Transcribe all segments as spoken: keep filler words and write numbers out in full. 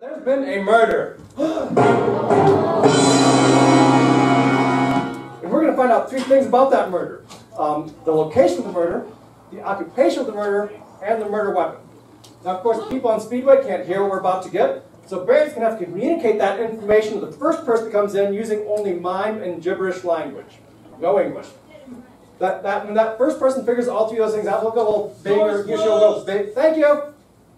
There's been a murder. And we're going to find out three things about that murder. Um, the location of the murder, the occupation of the murder, and the murder weapon. Now, of course, the people on Speedway can't hear what we're about to get, so Barry's going to have to communicate that information to the first person that comes in using only mime and gibberish language. No English. That, that, when that first person figures all three of those things out, we'll go a little bing or usually we'll go bing. Thank you.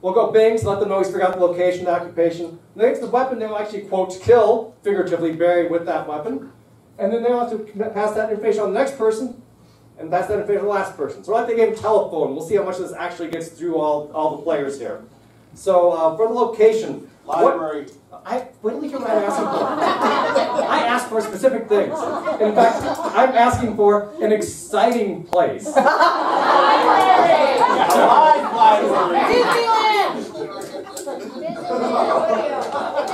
We'll go bings, let them know he's figured out the location, the occupation. Next, the weapon, they'll actually, quote, kill, figuratively, Barry with that weapon. And then they'll have to pass that information on the next person, and pass that information on the last person. So we're at the game telephone. We'll see how much this actually gets through all, all the players here. So uh, for the location. Library. What, I, wait till you hear what I'm asking for. I asked for specific things. In fact, I'm asking for an exciting place. A live library.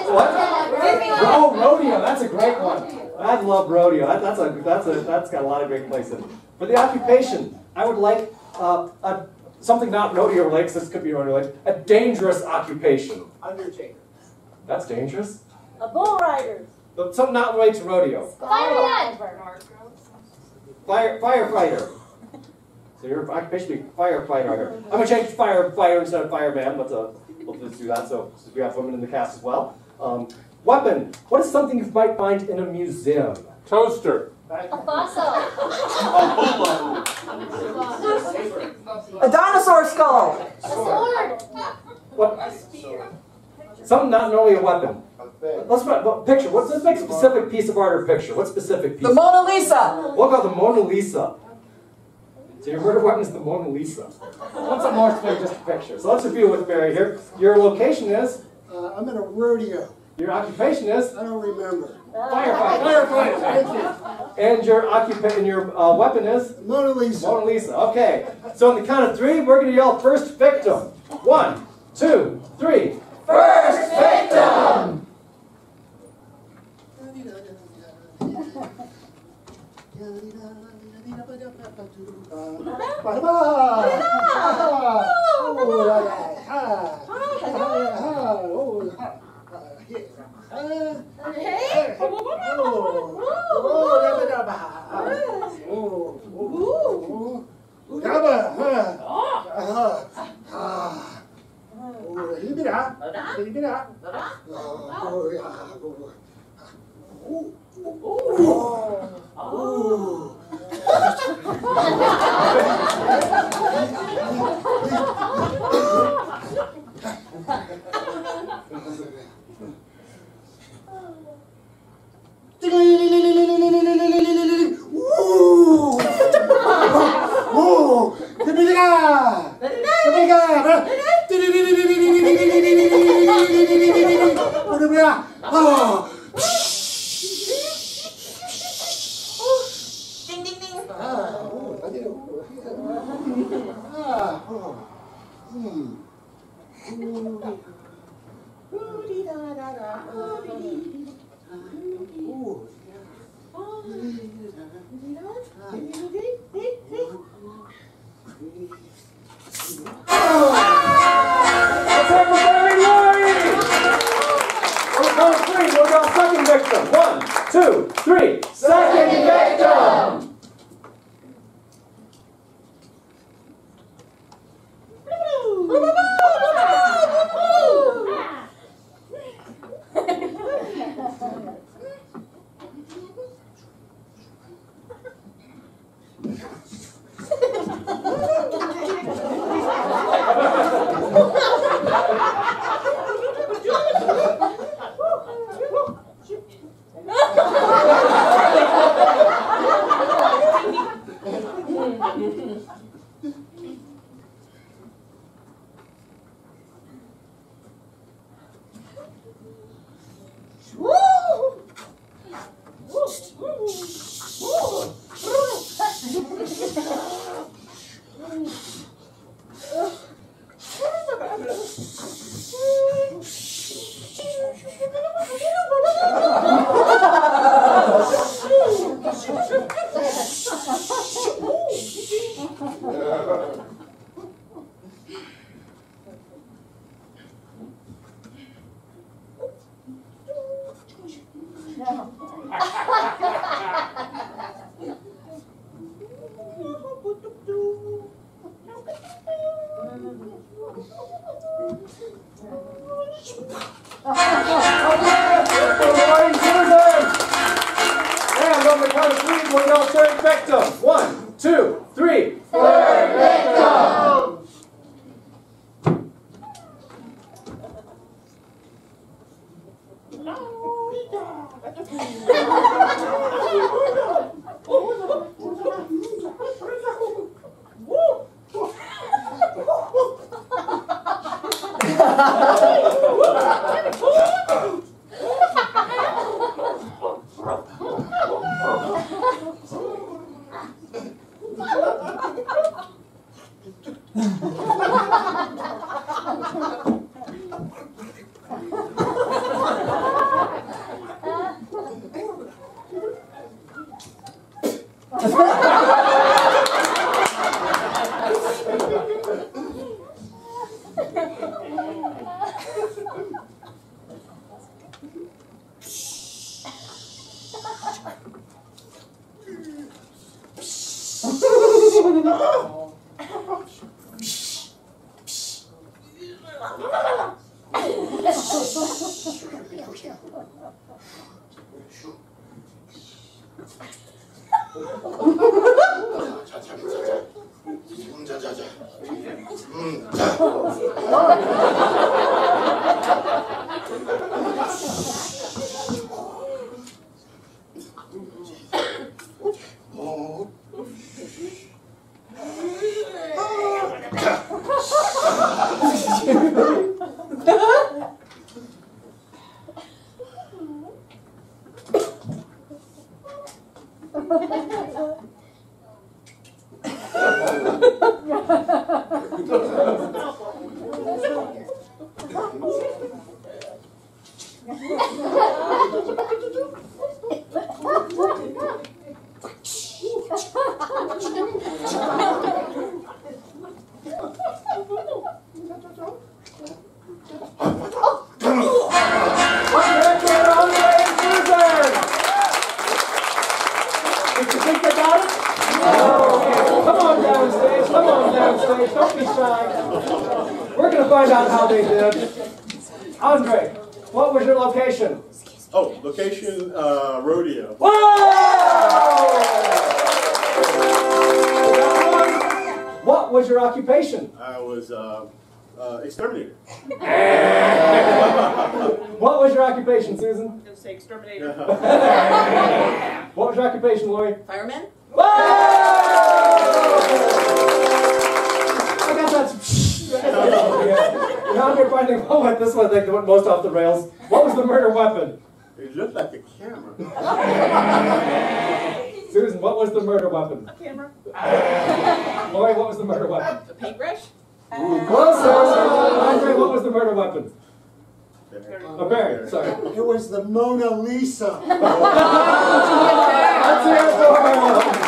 What? Oh, rodeo. That's a great one. I love rodeo. That, that's a that's a that's got a lot of great places. For the occupation, I would like uh, a, something not rodeo related. This could be rodeo related. A dangerous occupation. Undertaker. That's dangerous. A bull rider. But something not related to rodeo. Firefighter. Fire firefighter. So your occupation would be firefighter. I'm gonna change firefighter instead of fireman. That's a We'll just do that, so we have women in the cast as well. Um, weapon. What is something you might find in a museum? Toaster. Right. A fossil. A dinosaur skull. A sword. What? A spear. Something not normally a weapon. Let's well, picture. What's this? Make a specific piece of art or picture. What specific piece? The Mona Lisa. What about the Mona Lisa? So your murder weapon is the Mona Lisa. What's a more specific just a picture? So let's review with Barry here. Your location is? Uh, I'm in a rodeo. Your occupation is? I don't remember. Firefighter. Firefighter. Thank you. And your occupation, your uh, weapon is? Mona Lisa. Mona Lisa. Okay. So on the count of three, we're going to yell first victim. One, two, three. First victim. Oh, oh, one, two, three, second victim! And on the count of three, we're going to turn victim. One, two, three. Turn victim. It was the Mona Lisa. Let's hear it for her.